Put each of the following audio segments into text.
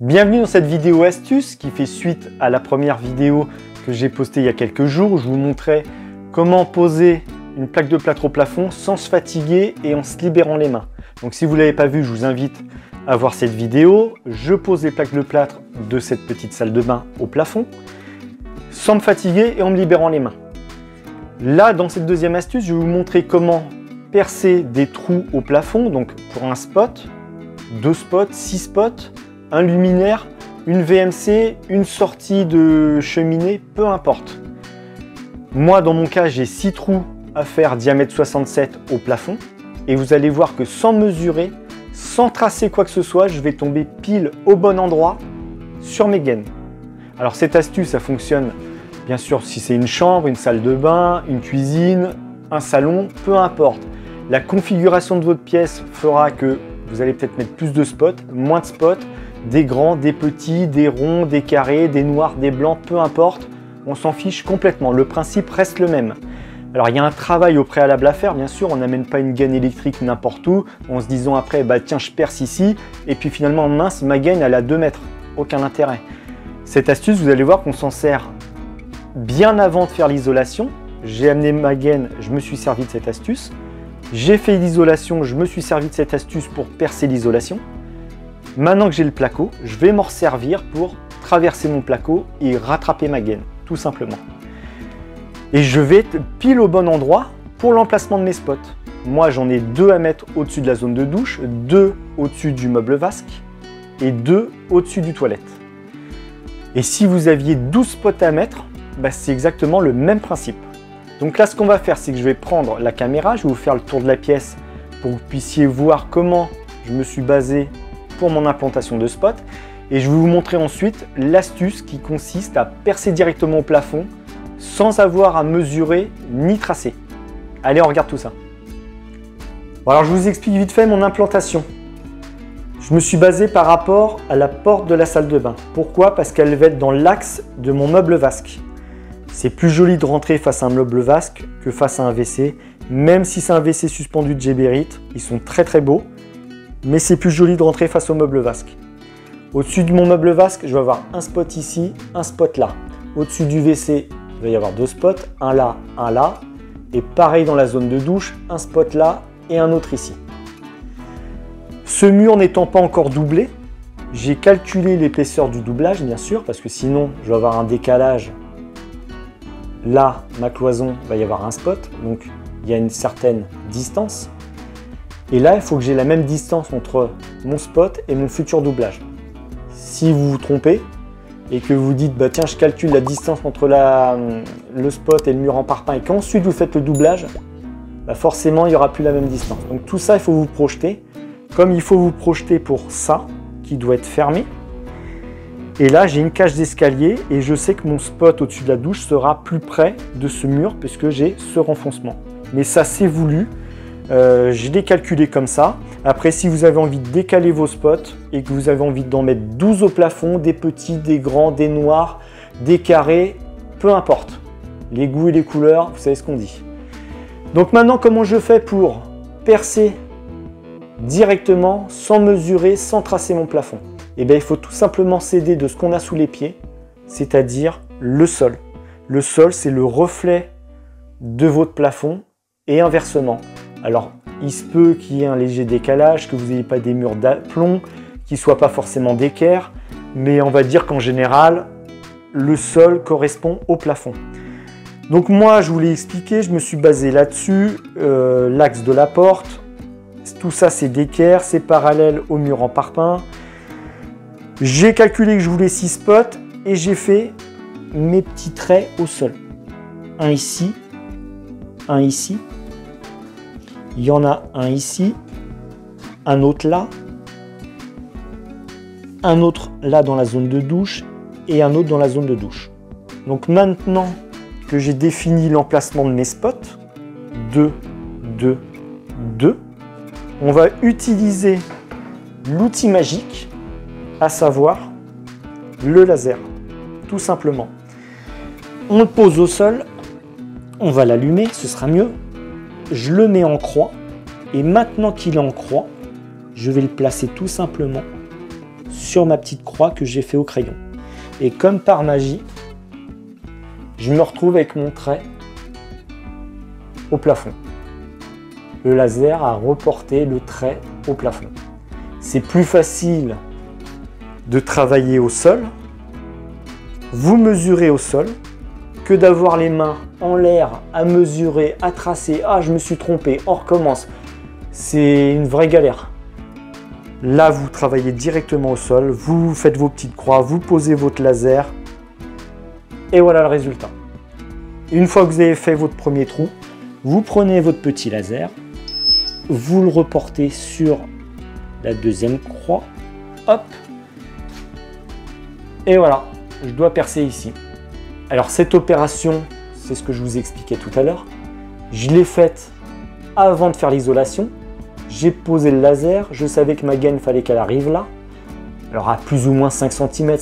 Bienvenue dans cette vidéo astuce qui fait suite à la première vidéo que j'ai postée il y a quelques jours. Je vous montrais comment poser une plaque de plâtre au plafond sans se fatiguer et en se libérant les mains. Donc si vous ne l'avez pas vu, je vous invite à voir cette vidéo. Je pose les plaques de plâtre de cette petite salle de bain au plafond sans me fatiguer et en me libérant les mains. Là, dans cette deuxième astuce, je vais vous montrer comment percer des trous au plafond, donc pour un spot, 2 spots, 6 spots, un luminaire, une VMC, une sortie de cheminée, peu importe. Moi, dans mon cas, j'ai 6 trous à faire diamètre 67 au plafond. Et vous allez voir que sans mesurer, sans tracer quoi que ce soit, je vais tomber pile au bon endroit sur mes gaines. Alors cette astuce, ça fonctionne bien sûr si c'est une chambre, une salle de bain, une cuisine, un salon, peu importe. La configuration de votre pièce fera que vous allez peut-être mettre plus de spots, moins de spots, des grands, des petits, des ronds, des carrés, des noirs, des blancs, peu importe, on s'en fiche complètement. Le principe reste le même. Alors il y a un travail au préalable à faire, bien sûr, on n'amène pas une gaine électrique n'importe où, en se disant après, bah tiens, je perce ici, et puis finalement, mince, ma gaine, elle a 2 mètres, aucun intérêt. Cette astuce, vous allez voir qu'on s'en sert bien avant de faire l'isolation. J'ai amené ma gaine, je me suis servi de cette astuce. J'ai fait l'isolation, je me suis servi de cette astuce pour percer l'isolation. Maintenant que j'ai le placo, je vais m'en servir pour traverser mon placo et rattraper ma gaine, tout simplement. Et je vais être pile au bon endroit pour l'emplacement de mes spots. Moi, j'en ai 2 à mettre au-dessus de la zone de douche, 2 au-dessus du meuble vasque et 2 au-dessus du toilette. Et si vous aviez 12 spots à mettre, bah, c'est exactement le même principe. Donc là, ce qu'on va faire, c'est que je vais prendre la caméra, je vais vous faire le tour de la pièce pour que vous puissiez voir comment je me suis basé pour mon implantation de spot, et je vais vous montrer ensuite l'astuce qui consiste à percer directement au plafond sans avoir à mesurer ni tracer. Allez, on regarde tout ça. Bon, alors je vous explique vite fait mon implantation. Je me suis basé par rapport à la porte de la salle de bain. Pourquoi? Parce qu'elle va être dans l'axe de mon meuble vasque. C'est plus joli de rentrer face à un meuble vasque que face à un WC, même si c'est un WC suspendu de Geberit, ils sont très beaux. Mais c'est plus joli de rentrer face au meuble vasque. Au-dessus de mon meuble vasque, je vais avoir un spot ici, un spot là. Au-dessus du WC, il va y avoir 2 spots, un là, et pareil dans la zone de douche, un spot là et un autre ici. Ce mur n'étant pas encore doublé, j'ai calculé l'épaisseur du doublage, bien sûr, parce que sinon, je vais avoir un décalage. Là, ma cloison, il va y avoir un spot, donc il y a une certaine distance. Et là, il faut que j'ai la même distance entre mon spot et mon futur doublage. Si vous vous trompez et que vous dites, bah tiens, je calcule la distance entre le spot et le mur en parpaing et qu'ensuite vous faites le doublage, bah forcément, il n'y aura plus la même distance. Donc tout ça, il faut vous projeter, comme il faut vous projeter pour ça, qui doit être fermé. Et là, j'ai une cage d'escalier et je sais que mon spot au-dessus de la douche sera plus près de ce mur puisque j'ai ce renfoncement. Mais ça, c'est voulu. Je l'ai calculé comme ça. Après, si vous avez envie de décaler vos spots et que vous avez envie d'en mettre 12 au plafond, des petits, des grands, des noirs, des carrés, peu importe. Les goûts et les couleurs, vous savez ce qu'on dit. Donc maintenant, comment je fais pour percer directement, sans mesurer, sans tracer mon plafond? Eh bien, il faut tout simplement s'aider de ce qu'on a sous les pieds, c'est-à-dire le sol. Le sol, c'est le reflet de votre plafond et inversement. Alors, il se peut qu'il y ait un léger décalage, que vous n'ayez pas des murs d'aplomb, qu'ils ne soient pas forcément d'équerre, mais on va dire qu'en général, le sol correspond au plafond. Donc moi, je vous l'ai expliqué, je me suis basé là-dessus, l'axe de la porte, tout ça c'est d'équerre, c'est parallèle au mur en parpaing. J'ai calculé que je voulais 6 spots et j'ai fait mes petits traits au sol. Un ici, un ici. Il y en a un ici, un autre là, un autre là dans la zone de douche et un autre dans la zone de douche. Donc maintenant que j'ai défini l'emplacement de mes spots, 2, 2, 2, on va utiliser l'outil magique, à savoir le laser, tout simplement. On le pose au sol, on va l'allumer, ce sera mieux. Je le mets en croix et maintenant qu'il est en croix, je vais le placer tout simplement sur ma petite croix que j'ai fait au crayon. Et comme par magie, je me retrouve avec mon trait au plafond. Le laser a reporté le trait au plafond. C'est plus facile de travailler au sol, vous mesurez au sol, que d'avoir les mains en l'air à mesurer, à tracer, ah je me suis trompé, on recommence. C'est une vraie galère. Là, vous travaillez directement au sol, vous faites vos petites croix, vous posez votre laser, et voilà le résultat. Une fois que vous avez fait votre premier trou, vous prenez votre petit laser, vous le reportez sur la deuxième croix, hop, et voilà, je dois percer ici. Alors cette opération, c'est ce que je vous expliquais tout à l'heure, je l'ai faite avant de faire l'isolation, j'ai posé le laser, je savais que ma gaine fallait qu'elle arrive là, alors à plus ou moins 5 cm,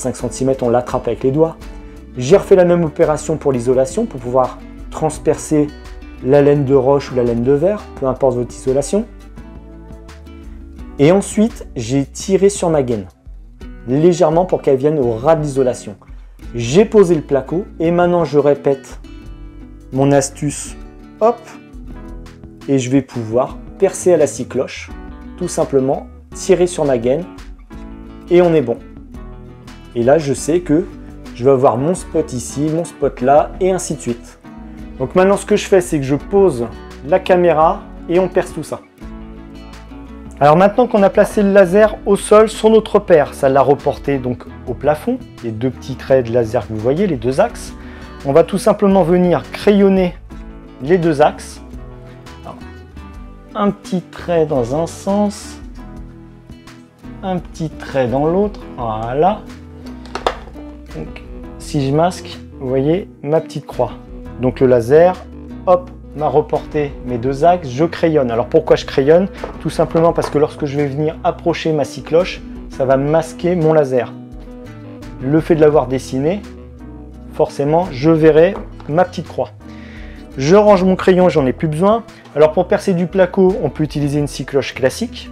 on l'attrape avec les doigts, j'ai refait la même opération pour l'isolation, pour pouvoir transpercer la laine de roche ou la laine de verre, peu importe votre isolation. Et ensuite, j'ai tiré sur ma gaine, légèrement pour qu'elle vienne au ras de l'isolation. J'ai posé le placo et maintenant je répète mon astuce, hop, et je vais pouvoir percer à la scie cloche, tout simplement, tirer sur ma gaine et on est bon. Et là, je sais que je vais avoir mon spot ici, mon spot là et ainsi de suite. Donc maintenant, ce que je fais, c'est que je pose la caméra et on perce tout ça. Alors maintenant qu'on a placé le laser au sol sur notre paire, ça l'a reporté donc au plafond, les deux petits traits de laser que vous voyez, les deux axes. On va tout simplement venir crayonner les deux axes. Alors, un petit trait dans un sens, un petit trait dans l'autre, voilà. Donc, si je masque, vous voyez ma petite croix. Donc le laser, hop, m'a reporté mes deux axes, je crayonne. Alors pourquoi je crayonne? Tout simplement parce que lorsque je vais venir approcher ma scie cloche, ça va masquer mon laser. Le fait de l'avoir dessiné, forcément, je verrai ma petite croix. Je range mon crayon, j'en ai plus besoin. Alors pour percer du placo, on peut utiliser une scie cloche classique.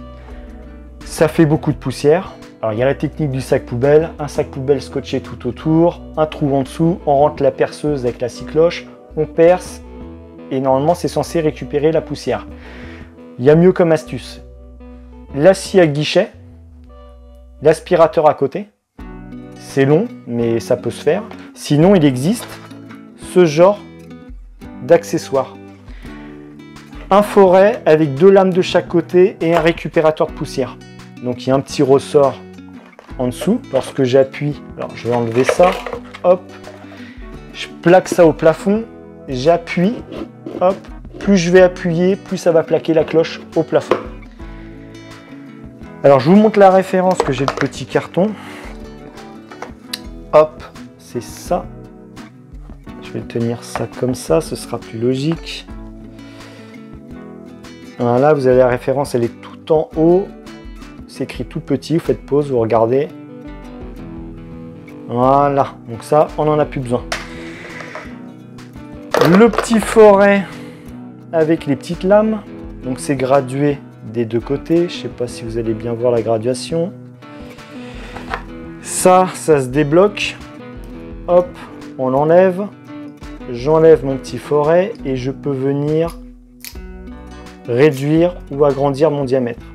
Ça fait beaucoup de poussière. Alors il y a la technique du sac poubelle, un sac poubelle scotché tout autour, un trou en dessous, on rentre la perceuse avec la scie cloche, on perce et normalement c'est censé récupérer la poussière. Il y a mieux comme astuce. La scie à guichet, l'aspirateur à côté, c'est long mais ça peut se faire. Sinon il existe ce genre d'accessoires. Un foret avec deux lames de chaque côté et un récupérateur de poussière. Donc il y a un petit ressort en dessous. Lorsque j'appuie, alors je vais enlever ça, hop, je plaque ça au plafond, j'appuie, hop, plus je vais appuyer, plus ça va plaquer la cloche au plafond. Alors je vous montre la référence que j'ai le petit carton. Hop, c'est ça. Je vais tenir ça comme ça, ce sera plus logique. Voilà, vous avez la référence, elle est tout en haut. C'est écrit tout petit, vous faites pause, vous regardez. Voilà, donc ça, on n'en a plus besoin. Le petit foret avec les petites lames, donc c'est gradué des deux côtés. Je ne sais pas si vous allez bien voir la graduation. Ça, ça se débloque. Hop, on l'enlève. J'enlève mon petit foret et je peux venir réduire ou agrandir mon diamètre.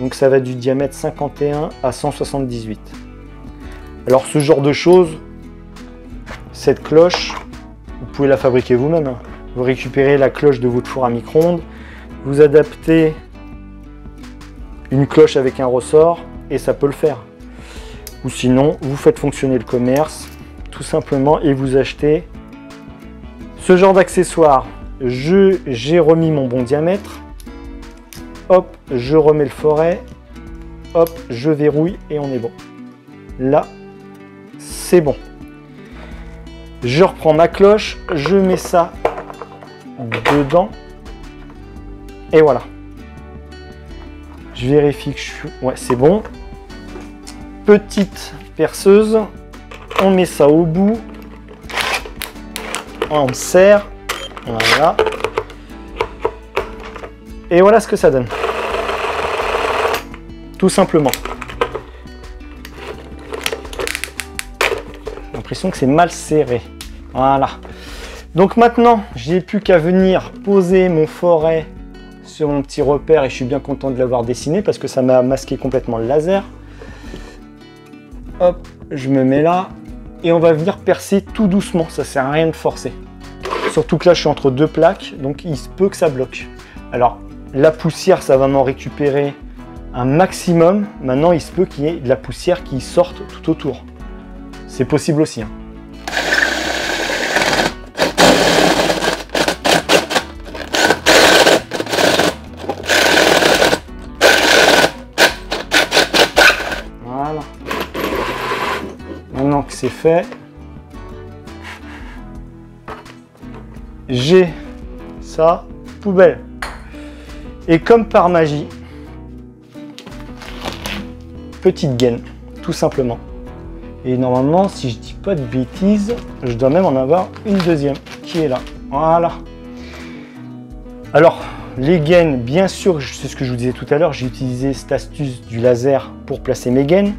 Donc ça va du diamètre 51 à 178. Alors ce genre de choses, cette cloche, vous pouvez la fabriquer vous-même. Vous récupérez la cloche de votre four à micro-ondes, vous adaptez une cloche avec un ressort et ça peut le faire. Ou sinon, vous faites fonctionner le commerce tout simplement et vous achetez ce genre d'accessoires. J'ai remis mon bon diamètre. Hop, je remets le foret, hop, je verrouille et on est bon. Là, c'est bon. Je reprends ma cloche, je mets ça dedans et voilà. Je vérifie que je suis... Ouais, c'est bon. Petite perceuse, on met ça au bout, on serre, voilà. Et voilà ce que ça donne. Tout simplement. l'impression que c'est mal serré. Voilà. Donc maintenant, j'ai plus qu'à venir poser mon foret sur mon petit repère et je suis bien content de l'avoir dessiné parce que ça m'a masqué complètement le laser. Hop, je me mets là et on va venir percer tout doucement, ça sert à rien de forcer. Surtout que là, je suis entre deux plaques, donc il se peut que ça bloque. Alors, la poussière, ça va m'en récupérer un maximum. Maintenant, il se peut qu'il y ait de la poussière qui sorte tout autour. C'est possible aussi, hein. Voilà. Maintenant que c'est fait, j'ai ça, poubelle. Et comme par magie, petite gaine, tout simplement. Et normalement, si je dis pas de bêtises, je dois même en avoir une deuxième qui est là. Voilà. Alors, les gaines, bien sûr, c'est ce que je vous disais tout à l'heure, j'ai utilisé cette astuce du laser pour placer mes gaines.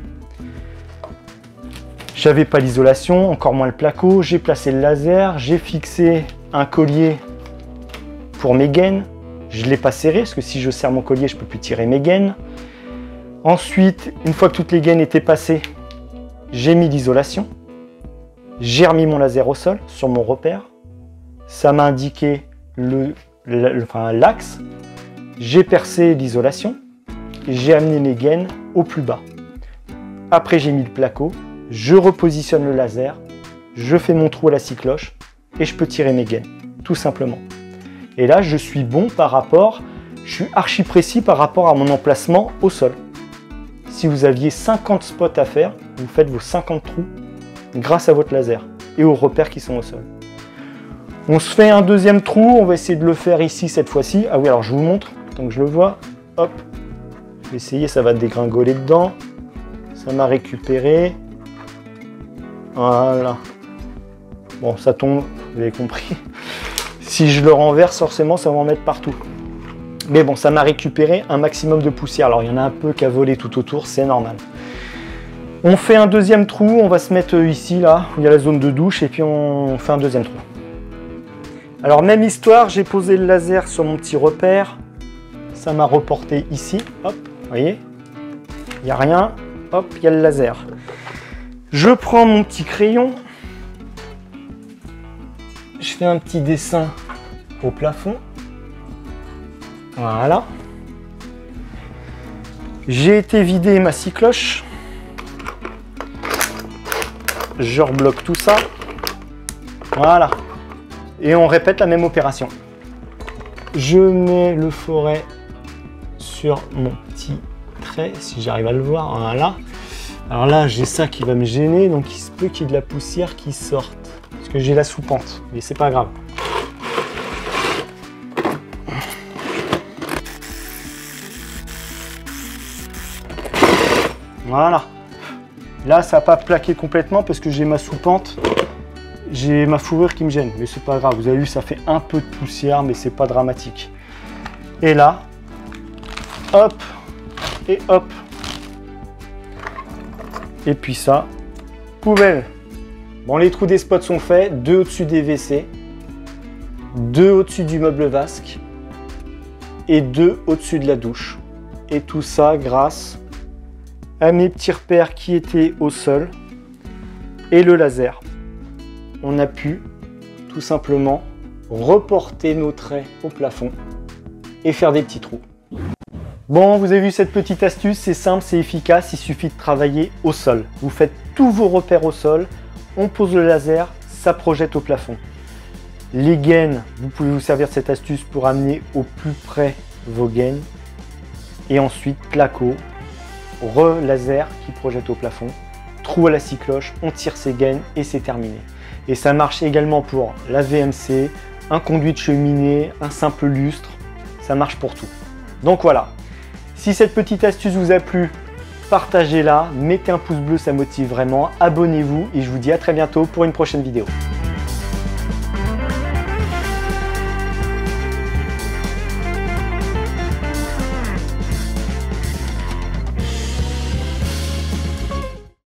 J'avais pas l'isolation, encore moins le placo. J'ai placé le laser, j'ai fixé un collier pour mes gaines. Je ne l'ai pas serré parce que si je serre mon collier, je ne peux plus tirer mes gaines. Ensuite, une fois que toutes les gaines étaient passées, j'ai mis l'isolation. J'ai remis mon laser au sol sur mon repère. Ça m'a indiqué l'axe. J'ai percé l'isolation. J'ai amené mes gaines au plus bas. Après, j'ai mis le placo. Je repositionne le laser. Je fais mon trou à la cycloche et je peux tirer mes gaines, tout simplement. Et là, je suis bon par rapport, je suis archi précis par rapport à mon emplacement au sol. Si vous aviez 50 spots à faire, vous faites vos 50 trous grâce à votre laser et aux repères qui sont au sol. On se fait un deuxième trou, on va essayer de le faire ici cette fois-ci. Ah oui, alors je vous montre, tant que je le vois, hop, je vais essayer, ça va dégringoler dedans. Ça m'a récupéré. Voilà. Bon, ça tombe, vous avez compris. Si je le renverse, forcément, ça va en mettre partout. Mais bon, ça m'a récupéré un maximum de poussière. Alors, il y en a un peu qui a volé tout autour, c'est normal. On fait un deuxième trou, on va se mettre ici, là, où il y a la zone de douche, et puis on fait un deuxième trou. Alors, même histoire, j'ai posé le laser sur mon petit repère. Ça m'a reporté ici, hop, vous voyez, il n'y a rien, hop, il y a le laser. Je prends mon petit crayon. Je fais un petit dessin au plafond. Voilà. J'ai été vider ma cycloche. Je rebloque tout ça. Voilà. Et on répète la même opération. Je mets le foret sur mon petit trait, si j'arrive à le voir. Voilà. Alors là, j'ai ça qui va me gêner, donc il se peut qu'il y ait de la poussière qui sorte. Que j'ai la soupente, mais c'est pas grave. Voilà. Là, ça n'a pas plaqué complètement parce que j'ai ma soupente, j'ai ma fourrure qui me gêne, mais c'est pas grave. Vous avez vu, ça fait un peu de poussière, mais c'est pas dramatique. Et là, hop et hop. Et puis ça, poubelle. Bon, les trous des spots sont faits, deux au-dessus des WC, deux au-dessus du meuble vasque et deux au-dessus de la douche. Et tout ça grâce à mes petits repères qui étaient au sol et le laser. On a pu tout simplement reporter nos traits au plafond et faire des petits trous. Bon, vous avez vu cette petite astuce, c'est simple, c'est efficace, il suffit de travailler au sol. Vous faites tous vos repères au sol. On pose le laser, ça projette au plafond. Les gaines, vous pouvez vous servir de cette astuce pour amener au plus près vos gaines. Et ensuite, placo, re-laser qui projette au plafond. Trou à la cycloche, on tire ses gaines et c'est terminé. Et ça marche également pour la VMC, un conduit de cheminée, un simple lustre. Ça marche pour tout. Donc voilà. Si cette petite astuce vous a plu, partagez-la, mettez un pouce bleu, ça motive vraiment, abonnez-vous et je vous dis à très bientôt pour une prochaine vidéo.